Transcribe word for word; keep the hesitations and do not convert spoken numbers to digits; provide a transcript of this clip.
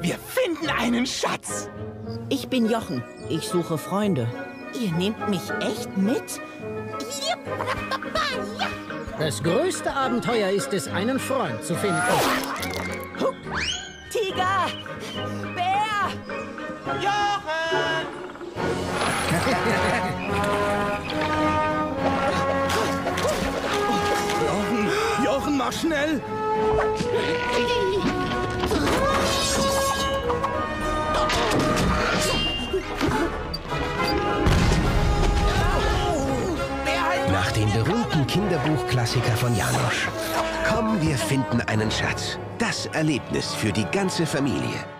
Wir finden einen Schatz! Ich bin Jochen. Ich suche Freunde. Ihr nehmt mich echt mit? Das größte Abenteuer ist es, einen Freund zu finden. Hup. Tiger! Bär! Jochen! Jochen! Jochen, mach schnell! Nach dem berühmten Kinderbuchklassiker von Janosch. Komm, wir finden einen Schatz. Das Erlebnis für die ganze Familie.